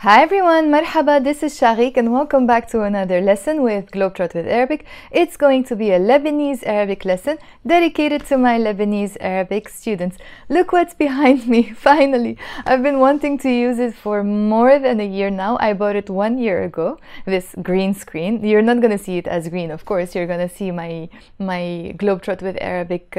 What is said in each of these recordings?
Hi everyone, marhaba, this is Shariq and welcome back to another lesson with Globetrot with Arabic. It's going to be a Lebanese Arabic lesson dedicated to my Lebanese Arabic students. Look what's behind me, finally! I've been wanting to use it for more than a year now. I bought it 1 year ago, this green screen. You're not gonna see it as green, of course, you're gonna see my Globetrot with Arabic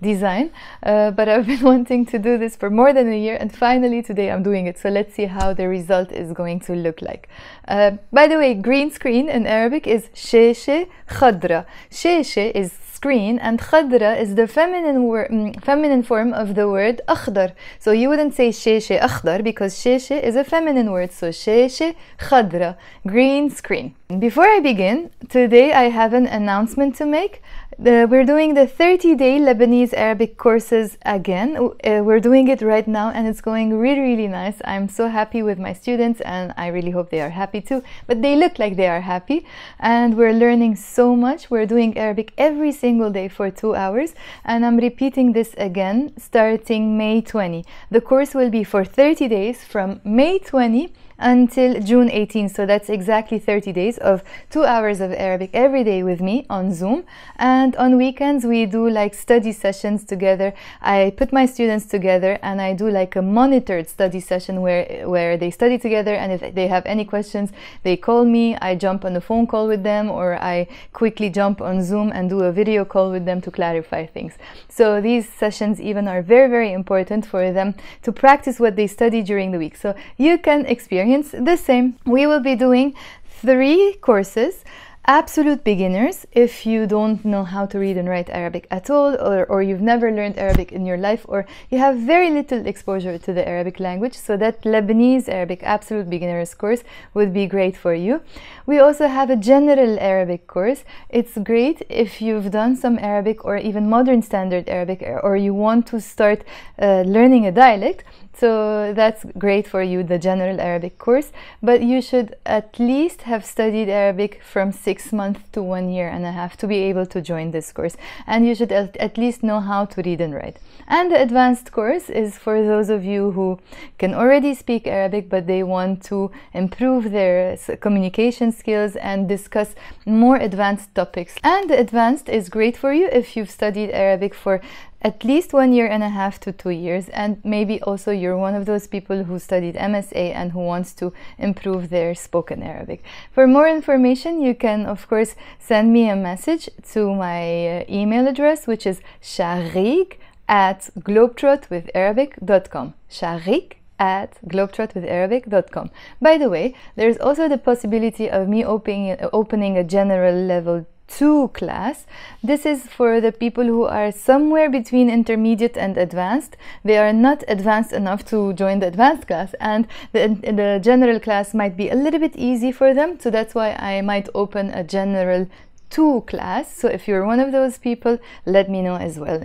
design. But I've been wanting to do this for more than a year and finally today I'm doing it. So let's see how the result is going to look like. By the way, green screen in Arabic is sheshe khadra. Sheshe is green and khadra is the feminine form of the word akhdar. So you wouldn't say sheshe akhdar because sheshe is a feminine word. So sheshe khadra, green screen. Before I begin, today I have an announcement to make. We're doing the 30-day Lebanese Arabic courses again. We're doing it right now and it's going really nice. I'm so happy with my students and I really hope they are happy too. But they look like they are happy and we're learning so much. We're doing Arabic every single day for 2 hours and I'm repeating this again starting May 20. The course will be for 30 days from May 20 until June 18, so that's exactly 30 days of 2 hours of Arabic every day with me on Zoom, and on weekends we do like study sessions together. I put my students together and I do like a monitored study session where they study together, and if they have any questions they call me, I jump on a phone call with them or I quickly jump on Zoom and do a video call with them to clarify things. So these sessions even are very important for them to practice what they study during the week, so you can experience the same. We will be doing 3 courses. Absolute beginners, if you don't know how to read and write Arabic at all, or you've never learned Arabic in your life, or you have very little exposure to the Arabic language, so that Lebanese Arabic absolute beginners course would be great for you. We also have a general Arabic course. It's great if you've done some Arabic or even modern standard Arabic, or you want to start learning a dialect. So that's great for you, the general Arabic course, but you should at least have studied Arabic from 6 months to 1.5 years to be able to join this course, and you should at least know how to read and write. And the advanced course is for those of you who can already speak Arabic but they want to improve their communication skills and discuss more advanced topics. And the advanced is great for you if you've studied Arabic for at least 1.5 years to 2 years, and maybe also you're one of those people who studied MSA and who wants to improve their spoken Arabic. For more information you can of course send me a message to my email address, which is shariq@globetrotwitharabic.com. shariq@globetrotwitharabic.com. By the way, there's also the possibility of me opening a general level 2 class. This is for the people who are somewhere between intermediate and advanced. They are not advanced enough to join the advanced class, and the general class might be a little bit easy for them, so that's why I might open a general 2 class. So if you're one of those people, let me know as well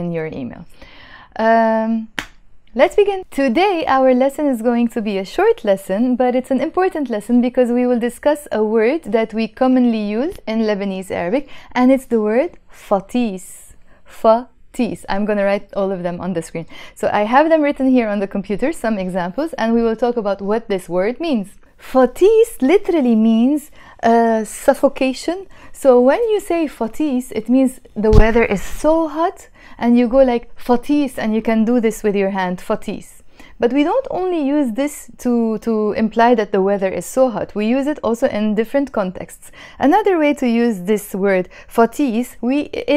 in your email. Let's begin. Today our lesson is going to be a short lesson, but it's an important lesson because we will discuss a word that we commonly use in Lebanese Arabic, and it's the word FATIIS. FATIIS. I'm gonna write all of them on the screen. So I have them written here on the computer, some examples, and we will talk about what this word means. FATIIS literally means suffocation. So when you say FATIIS, it means the weather is so hot and you go like FATIIS, and you can do this with your hand, FATIIS. But we don't only use this to imply that the weather is so hot. We use it also in different contexts. Another way to use this word FATIIS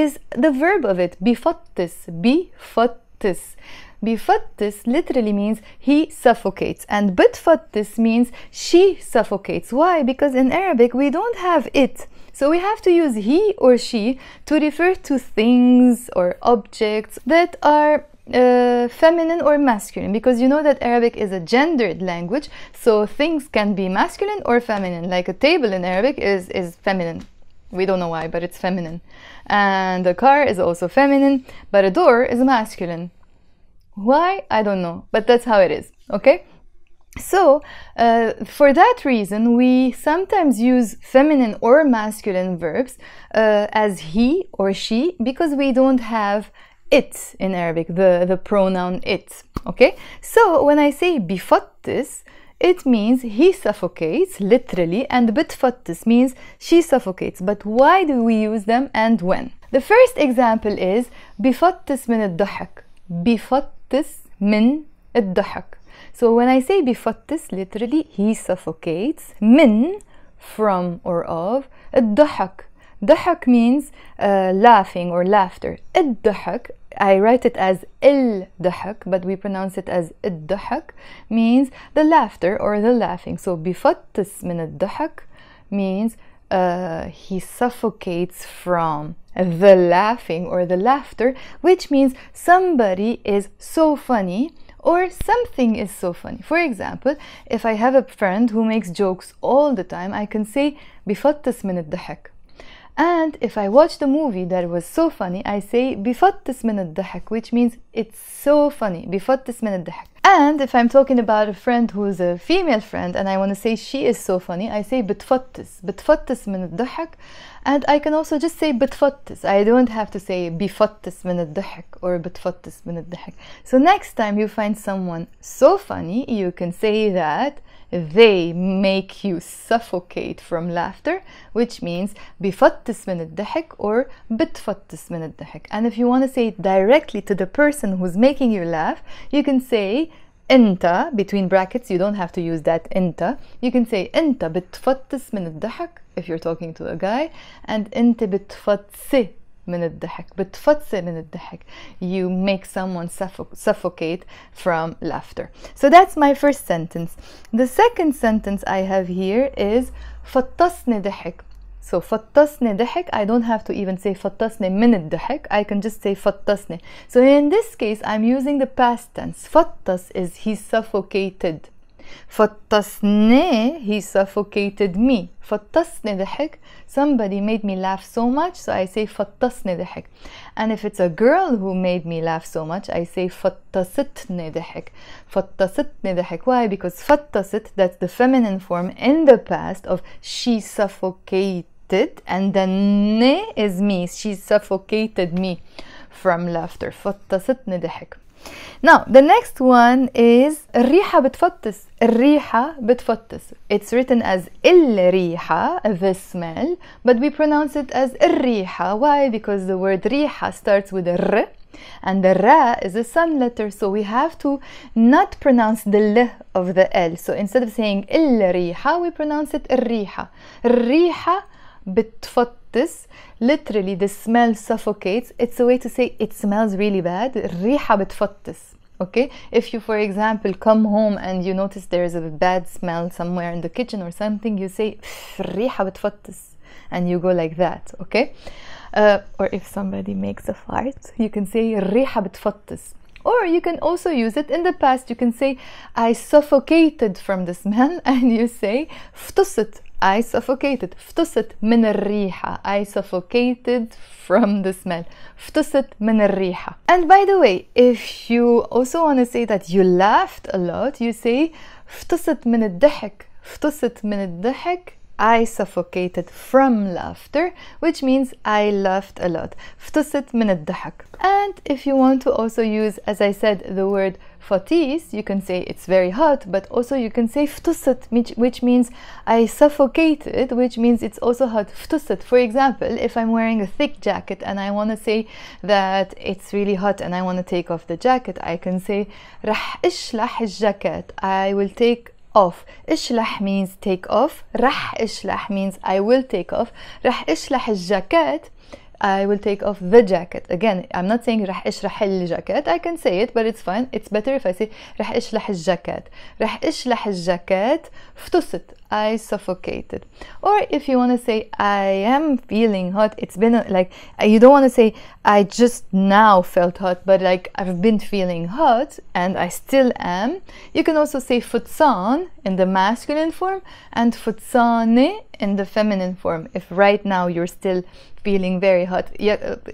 is the verb of it, bifattis. Bifattis. Bifattis literally means he suffocates, and bitfattis means she suffocates. Why? Because in Arabic we don't have it, so we have to use he or she to refer to things or objects that are feminine or masculine, because you know that Arabic is a gendered language, so things can be masculine or feminine. Like a table in Arabic is feminine. We don't know why, but it's feminine. And a car is also feminine, but a door is masculine. Why? I don't know, but that's how it is, okay? So, for that reason, we sometimes use feminine or masculine verbs as he or she, because we don't have it in Arabic, the pronoun it, okay? So, when I say bifattis, It means he suffocates, literally, and بتفتس means she suffocates. But why do we use them and when? The first example is بفتس من الضحك. بفتس من الضحك. So when I say بفتس, literally, he suffocates. من, from or of. الضحك. ضحك means laughing or laughter. الضحك, I write it as الضحك, but we pronounce it as الضحك, means the laughter or the laughing. So بفتس من الضحك means he suffocates from the laughing or the laughter, which means somebody is so funny or something is so funny. For example, if I have a friend who makes jokes all the time, I can say بفتس من الضحك. And if I watched a movie that was so funny, I say بفتس من الضحك, which means it's so funny. بفتس من الضحك. And if I'm talking about a friend who's a female friend and I want to say she is so funny, I say بتفتس. بتفتس من الضحك. And I can also just say بتفتس. I don't have to say بفتس من الضحك or بتفتس من الضحك. So next time you find someone so funny, you can say that they make you suffocate from laughter, which means بفتس من الضحك or بتفتس من الضحك. And if you want to say it directly to the person who's making you laugh, you can say أنت, between brackets, you don't have to use that أنت. You can say أنت بتفتس من الضحك if you're talking to a guy, and أنت بتفتسي من الضحك. بتفتسي من الضحك. You make someone suffocate from laughter. So that's my first sentence. The second sentence I have here is فتسني ضحك. So فتسني ضحك, I don't have to even say فتسني من الضحك. I can just say فتسني. So in this case, I'm using the past tense. فتس is he suffocated. فتسني, he suffocated me. فتسني ضحك, somebody made me laugh so much, so I say فتسني ضحك. And if it's a girl who made me laugh so much, I say فتستني ضحك. فتستني ضحك. Why? Because فتست, that's the feminine form in the past of she suffocated, and then ne is me. She suffocated me from laughter. فتستني ضحك. Now, the next one is الريحة بتفتس. الريحة بتفتس. It's written as الريحة, the smell, but we pronounce it as الريحة. Why? Because the word ريحة starts with الر, and the ra is a sun letter, so we have to not pronounce the l of the l. So instead of saying الريحة, we pronounce it الريحة. الريحة بتفتس, literally the smell suffocates. It's a way to say it smells really bad. الريحة بتفتس. Okay, if you, for example, come home and you notice there is a bad smell somewhere in the kitchen or something, you say الريحة بتفتس, and you go like that. Okay, or if somebody makes a fart, you can say الريحة بتفتس. Or you can also use it in the past. You can say I suffocated from the smell, and you say افتست. I suffocated. افتست من الريحة. I suffocated from the smell. افتست من الريحة. And by the way, if you also want to say that you laughed a lot, you say افتست من الضحك. افتست من الضحك. I suffocated from laughter, which means I laughed a lot. افتست من الضحك. And if you want to also use, as I said, the word FATIIS, you can say it's very hot, but also you can say افتست, which means I suffocated, which means it's also hot. افتست. For example, if I'm wearing a thick jacket and I want to say that it's really hot and I want to take off the jacket, I can say رح اشلح الجاكيت. I will take off. اشلح means take off. رح اشلح means I will take off. رح اشلح الجاكيت. I will take off the jacket. Again, I'm not saying رح اشرح الجاكيت. I can say it, but it's fine. It's better if I say رح اشلح الجاكيت. رح اشلح الجاكيت. افتست. I suffocated. Or if you want to say I am feeling hot, it's been like, you don't want to say I just now felt hot, but like I've been feeling hot and I still am. You can also say futsan in the masculine form and futsane in the feminine form. If right now you're still feeling very hot,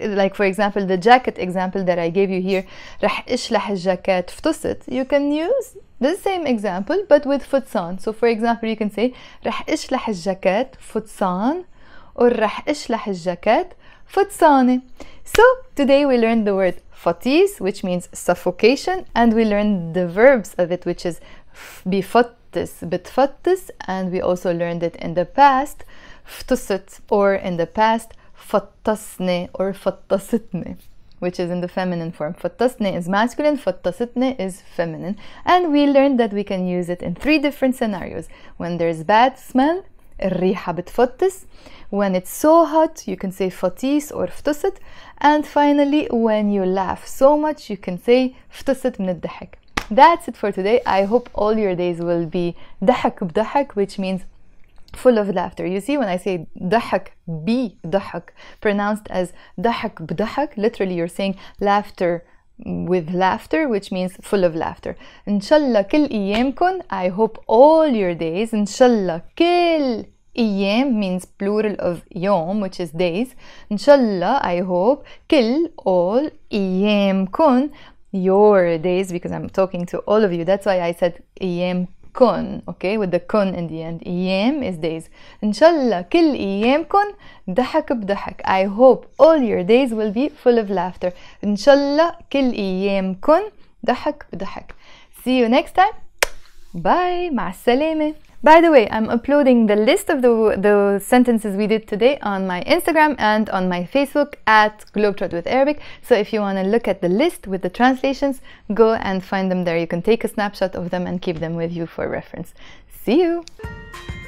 like for example the jacket example that I gave you here, رح اشلح الجاكيت فتست, you can use the same example but with futsan. So for example you can say رح اشلح الجاكيت futsan or رح اشلح الجاكيت futsane. So today we learned the word فاتيس, which means suffocation, and we learned the verbs of it, which is بفتس بتفتس بتفتس, and we also learned it in the past فتست, or in the past فتسني or فتستني, which is in the feminine form. فَتَّسْنَي is masculine, فَتَّسْتْنَي is feminine. And we learned that we can use it in three different scenarios. When there's bad smell, الريحة بتفتس. When it's so hot, you can say فَتِيس or فْتُسِت. And finally, when you laugh so much, you can say فْتُسِت من الضحك. That's it for today. I hope all your days will be ضحك بضحك, which means full of laughter. You see, when I say ضحك بي ضحك, pronounced as ضحك بضحك, literally you're saying laughter with laughter, which means full of laughter. إن شاء الله كل أيامكن, I hope all your days, إن شاء الله كل أيام means plural of يوم, which is days. إن شاء الله, I hope, كل all أيامكن, your days, because I'm talking to all of you, that's why I said أيام kun, okay, with the kun in the end. Iyam is days. Inshallah, كل أيامكن ضحك بضحك. I hope all your days will be full of laughter. Inshallah, كل أيامكن ضحك بضحك. See you next time. Bye. مع السلامة. By the way, I'm uploading the list of the sentences we did today on my Instagram and on my Facebook at Globetrot with Arabic. So if you want to look at the list with the translations, go and find them there. You can take a snapshot of them and keep them with you for reference. See you!